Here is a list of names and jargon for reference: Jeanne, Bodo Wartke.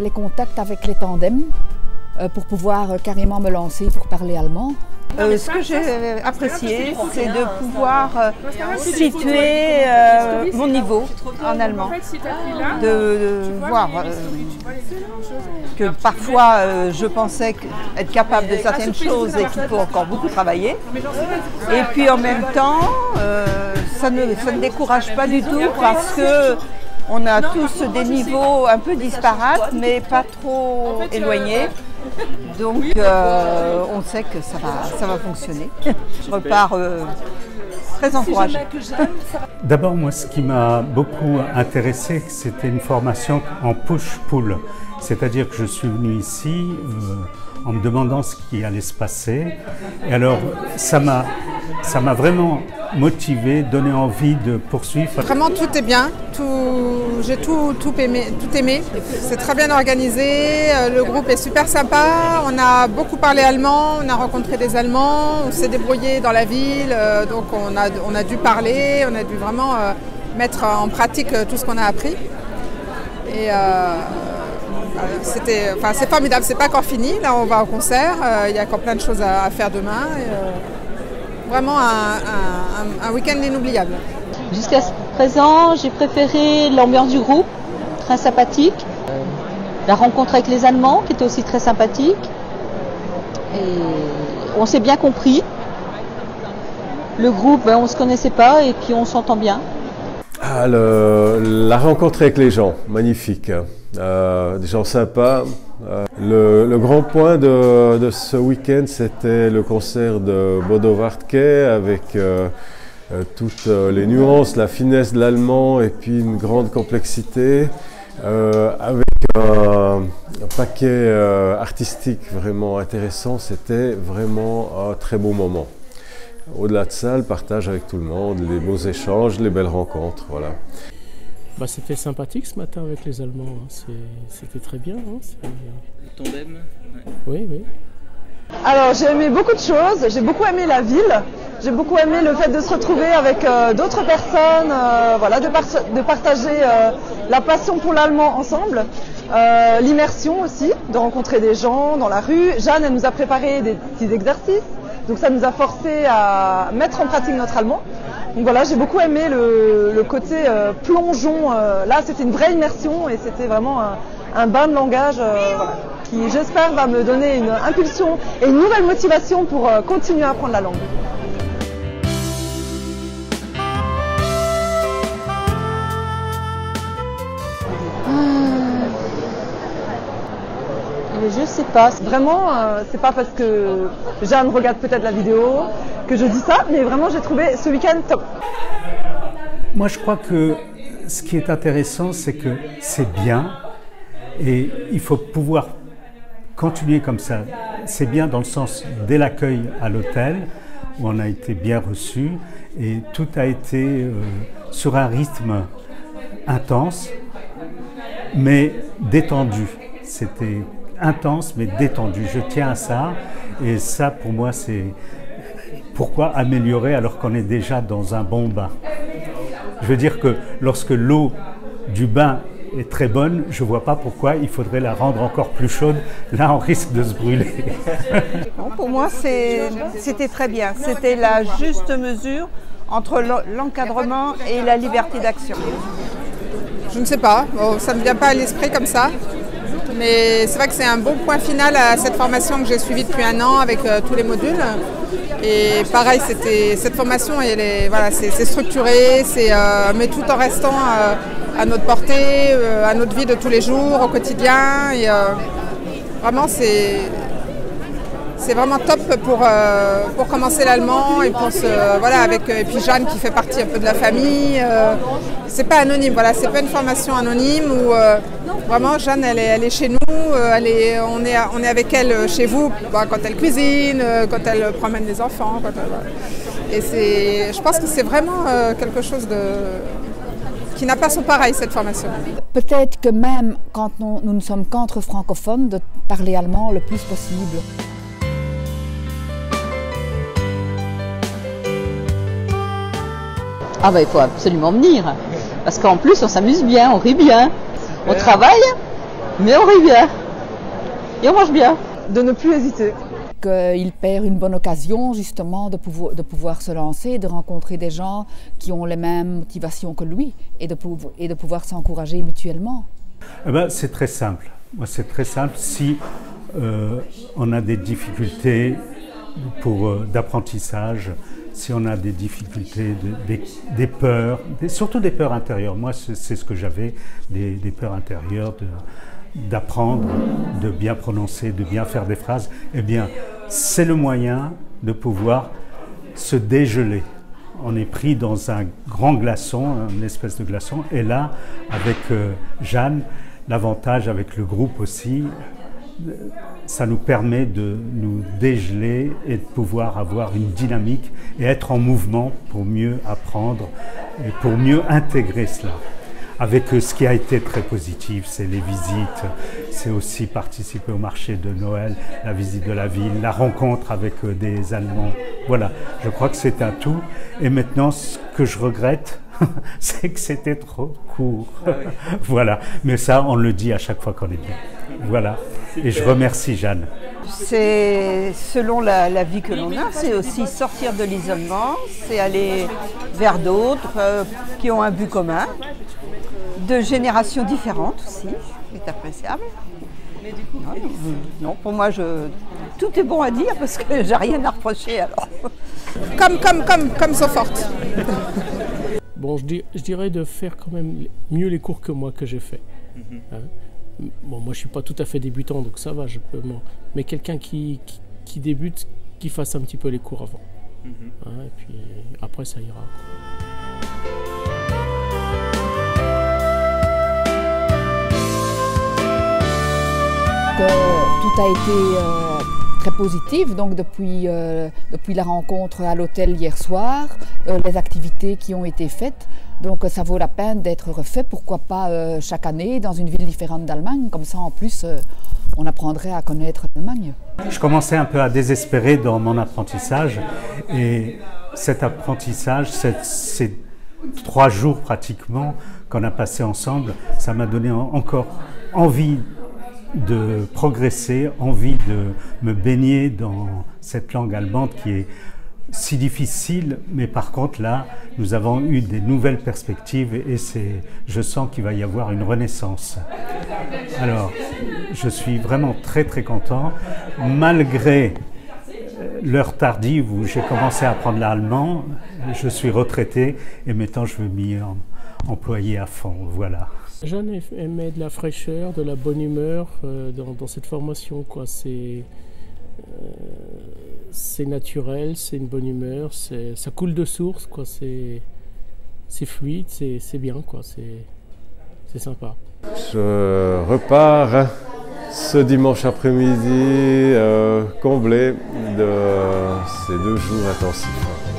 les contacts avec les tandems pour pouvoir carrément me lancer pour parler allemand. Ce que j'ai apprécié, c'est de pouvoir situer mon niveau en allemand, de voir que parfois je pensais être capable de certaines choses et qu'il faut encore beaucoup travailler. Et puis en même temps, ça ne décourage pas du tout parce que on a tous des niveaux un peu disparates, mais pas trop éloignés. Donc on sait que ça va fonctionner. Je repars très encouragée. D'abord, moi, ce qui m'a beaucoup intéressé, c'était une formation en push-pull. C'est-à-dire que je suis venu ici en me demandant ce qui allait se passer. Et alors, ça m'a vraiment motivé, donné envie de poursuivre. Vraiment, tout est bien. J'ai tout aimé. C'est très bien organisé. Le groupe est super sympa. On a beaucoup parlé allemand. On a rencontré des Allemands. On s'est débrouillé dans la ville. Donc, on a dû parler. On a dû vraiment mettre en pratique tout ce qu'on a appris. Et c'était, enfin, c'est formidable. C'est pas encore fini. Là, on va au concert. Il y a encore plein de choses à faire demain. Et, vraiment un week-end inoubliable. Jusqu'à présent, j'ai préféré l'ambiance du groupe, très sympathique. La rencontre avec les Allemands, qui était aussi très sympathique. Et on s'est bien compris. Le groupe, ben, on ne se connaissait pas et puis on s'entend bien. Ah, la rencontre avec les gens, magnifique. Des gens sympas. Le grand point de ce week-end, c'était le concert de Bodo Wartke avec toutes les nuances, la finesse de l'allemand et puis une grande complexité avec un paquet artistique vraiment intéressant. C'était vraiment un très beau moment. Au-delà de ça, le partage avec tout le monde, les beaux échanges, les belles rencontres, voilà. Bah, c'était sympathique ce matin avec les Allemands, hein. C'était très bien. Hein. Tandem, ouais. Oui, oui. Alors j'ai aimé beaucoup de choses, j'ai beaucoup aimé la ville, j'ai beaucoup aimé le fait de se retrouver avec d'autres personnes, voilà, de partager la passion pour l'allemand ensemble, l'immersion aussi, de rencontrer des gens dans la rue. Jeanne, elle nous a préparé des petits exercices, donc ça nous a forcé à mettre en pratique notre allemand. Donc voilà, j'ai beaucoup aimé le côté plongeon. Là, c'était une vraie immersion et c'était vraiment un bain de langage voilà, qui, j'espère, va me donner une impulsion et une nouvelle motivation pour continuer à apprendre la langue. Je sais pas. Vraiment, c'est pas parce que Jeanne regarde peut-être la vidéo que je dis ça, mais vraiment j'ai trouvé ce week-end top. Moi je crois que ce qui est intéressant, c'est que c'est bien et il faut pouvoir continuer comme ça. C'est bien dans le sens dès l'accueil à l'hôtel où on a été bien reçu et tout a été sur un rythme intense mais détendu. C'était intense mais détendu, je tiens à ça et ça pour moi c'est pourquoi améliorer alors qu'on est déjà dans un bon bain. Je veux dire que lorsque l'eau du bain est très bonne, je vois pas pourquoi il faudrait la rendre encore plus chaude, là on risque de se brûler. Bon, pour moi c'était très bien, c'était la juste mesure entre l'encadrement et la liberté d'action. Je ne sais pas, bon, ça ne me vient pas à l'esprit comme ça. Mais c'est vrai que c'est un bon point final à cette formation que j'ai suivie depuis un an avec tous les modules. Et pareil, cette formation, voilà, c'est structuré, mais tout en restant à notre portée, à notre vie de tous les jours, au quotidien. Et, vraiment, c'est vraiment top pour commencer l'allemand et pour voilà, avec et puis Jeanne qui fait partie un peu de la famille. C'est pas anonyme, voilà, c'est pas une formation anonyme où vraiment Jeanne elle est chez nous, on est avec elle chez vous, bah, quand elle cuisine, quand elle promène les enfants, et c'est, je pense que c'est vraiment quelque chose qui n'a pas son pareil cette formation. Peut-être que même quand nous ne sommes qu'entre francophones, de parler allemand le plus possible. Ah ben il faut absolument venir, parce qu'en plus on s'amuse bien, on rit bien, on travaille, mais on rit bien et on mange bien, de ne plus hésiter. Qu'il perd une bonne occasion justement de pouvoir se lancer, de rencontrer des gens qui ont les mêmes motivations que lui et de pouvoir s'encourager mutuellement. Eh ben, c'est très simple. Moi, c'est très simple. Si on a des difficultés d'apprentissage, si on a des difficultés, des peurs, surtout des peurs intérieures. Moi, c'est ce que j'avais, des peurs intérieures d'apprendre, de bien prononcer, de bien faire des phrases. Eh bien, c'est le moyen de pouvoir se dégeler. On est pris dans un grand glaçon, une espèce de glaçon, et là, avec Jeanne, l'avantage avec le groupe aussi, ça nous permet de nous dégeler et de pouvoir avoir une dynamique et être en mouvement pour mieux apprendre et pour mieux intégrer cela. Avec ce qui a été très positif, c'est les visites, c'est aussi participer au marché de Noël, la visite de la ville, la rencontre avec des Allemands. Voilà, je crois que c'est un tout. Et maintenant, ce que je regrette, c'est que c'était trop court. Ah oui. Voilà, mais ça, on le dit à chaque fois qu'on est bien. Voilà, et je remercie Jeanne. C'est selon la vie que l'on a, c'est aussi sortir de l'isolement, c'est aller vers d'autres qui ont un but commun, de générations différentes aussi, c'est appréciable. Mais du coup, non, pour moi, tout est bon à dire parce que j'ai rien à reprocher alors. Comme so fort. Bon, je dirais de faire quand même mieux les cours que moi que j'ai fait. Hein? Bon, moi, je ne suis pas tout à fait débutant, donc ça va, je peux... Mais quelqu'un qui débute, qui fasse un petit peu les cours avant. Hein, et puis après, ça ira. Tout a été très positif, donc depuis la rencontre à l'hôtel hier soir, les activités qui ont été faites. Donc ça vaut la peine d'être refait, pourquoi pas chaque année dans une ville différente d'Allemagne, comme ça en plus on apprendrait à connaître l'Allemagne. Je commençais un peu à désespérer dans mon apprentissage et cet apprentissage, ces 3 jours pratiquement qu'on a passé ensemble, ça m'a donné encore envie de progresser, envie de me baigner dans cette langue allemande qui est si difficile, mais par contre là, nous avons eu des nouvelles perspectives et je sens qu'il va y avoir une renaissance. Alors, je suis vraiment très très content, malgré l'heure tardive où j'ai commencé à apprendre l'allemand, je suis retraité et maintenant je veux m'y employer à fond, voilà. Jeanne aimait de la fraîcheur, de la bonne humeur dans cette formation, quoi, c'est naturel, c'est une bonne humeur, ça coule de source, quoi. C'est fluide, c'est bien, quoi. C'est sympa. Je repars ce dimanche après-midi comblé de ces 2 jours intensifs.